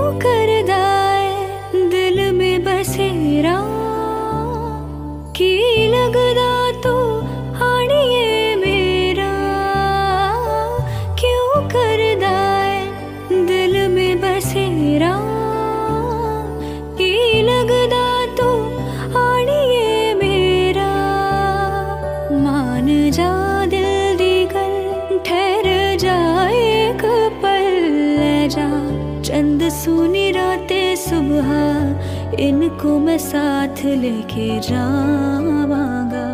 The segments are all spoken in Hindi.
कर दाए दिल में बसेरा की लगदा तू हानिए मेरा, क्यों कर दाए दिल में बसेरा की लगदा तू हानिए मेरा। मान जा दिल दीगर ठहर जाए कपल जा, चंद सुनी रातें सुबह इनको मैं साथ लेके जावांगा।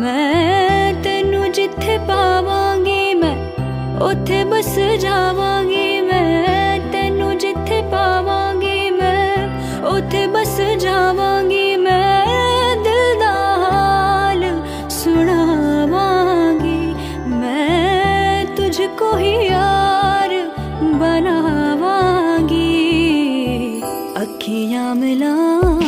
मैं तेनू जिथे पावांगी मैं उथे बस जावांगी, मैं तेनू जिथे पावांगी मैं उथे बस जावांगी। मैं दिल दा हाल सुनावांगी, मैं तुझको ही यार बनावांगी, अखियाँ मिलावांगी,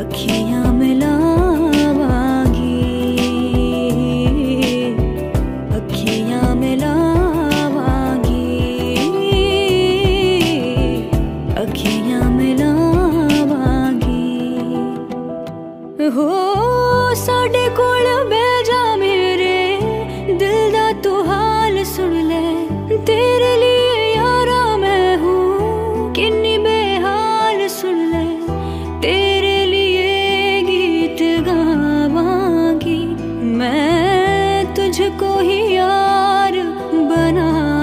अखियाँ मिलावांगी, अखियाँ मिलावांगी, अखियाँ मिलावांगी। हो साडे कोल बह जा मेरे दिल दा तू हाल सुन ले, तेरे लिए तुझको ही यार बनावांगी,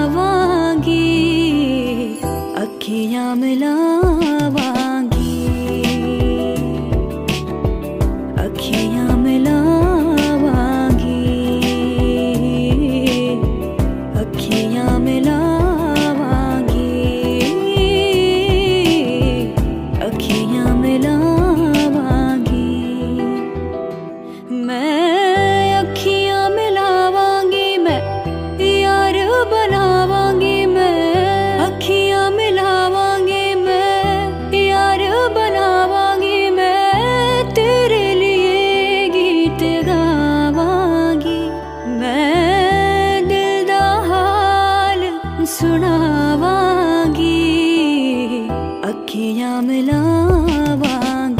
अखियाँ मिलावांगी, अखियाँ मिलावांगी, अखियाँ मिलावांगी, अखियाँ मिलावांगी। मैं बनावांगी, मैं अखियाँ मिलावांगी, मैं यार बनावांगी, मैं तेरे लिए गीत गावांगी, मैं दिल दा हाल सुनावांगी, अखियाँ मिलावांगी।